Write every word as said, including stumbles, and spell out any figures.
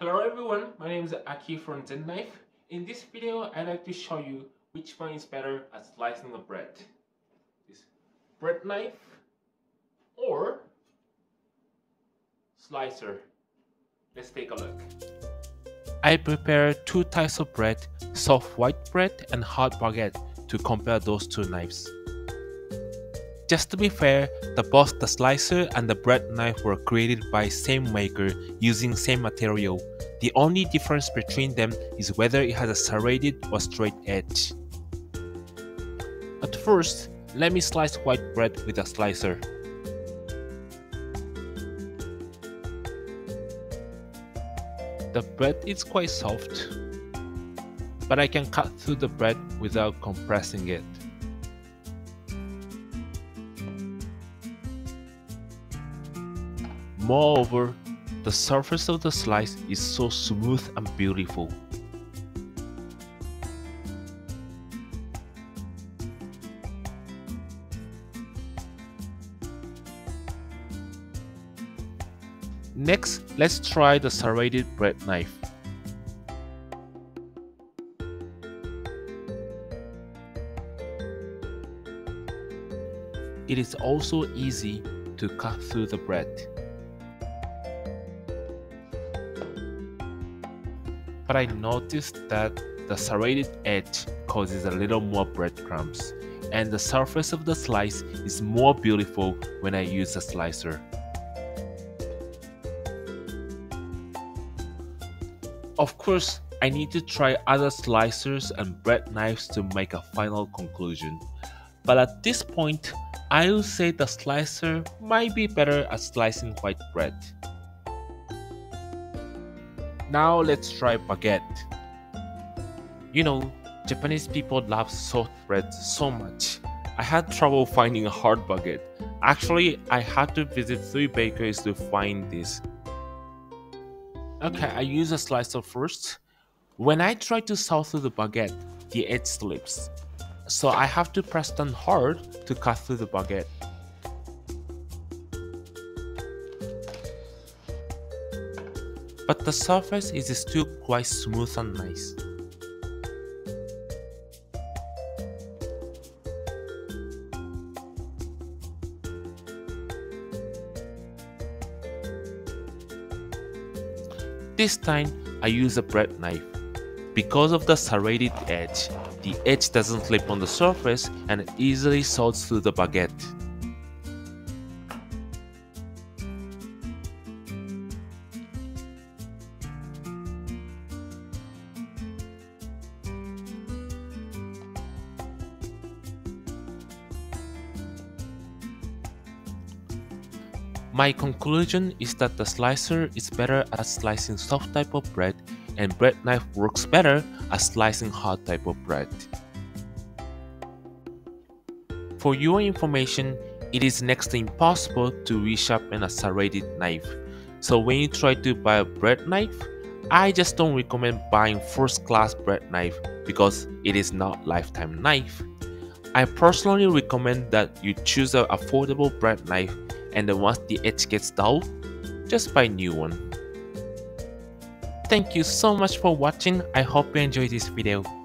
Hello everyone, my name is Aki from Zen Knife. In this video, I'd like to show you which one is better at slicing the bread. This bread knife or slicer. Let's take a look. I prepared two types of bread, soft white bread and hard baguette, to compare those two knives. Just to be fair, the both the slicer and the bread knife were created by same maker using same material. The only difference between them is whether it has a serrated or straight edge. At first, let me slice white bread with a slicer. The bread is quite soft, but I can cut through the bread without compressing it. Moreover, the surface of the slice is so smooth and beautiful. Next, let's try the serrated bread knife. It is also easy to cut through the bread. But I noticed that the serrated edge causes a little more breadcrumbs, and the surface of the slice is more beautiful when I use a slicer. Of course, I need to try other slicers and bread knives to make a final conclusion, but at this point, I will say the slicer might be better at slicing white bread. Now let's try baguette. You know, Japanese people love soft bread so much. I had trouble finding a hard baguette. Actually, I had to visit three bakeries to find this. Okay, I use a slicer first. When I try to saw through the baguette, the edge slips. So I have to press down hard to cut through the baguette. But the surface is still quite smooth and nice. This time I use a bread knife. Because of the serrated edge, the edge doesn't slip on the surface and it easily saws through the baguette. My conclusion is that the slicer is better at slicing soft type of bread, and bread knife works better at slicing hard type of bread. For your information, it is next to impossible to resharpen a serrated knife. So when you try to buy a bread knife, I just don't recommend buying first class bread knife because it is not lifetime knife. I personally recommend that you choose an affordable bread knife, and then once the edge gets dull, just buy a new one. Thank you so much for watching. I hope you enjoyed this video.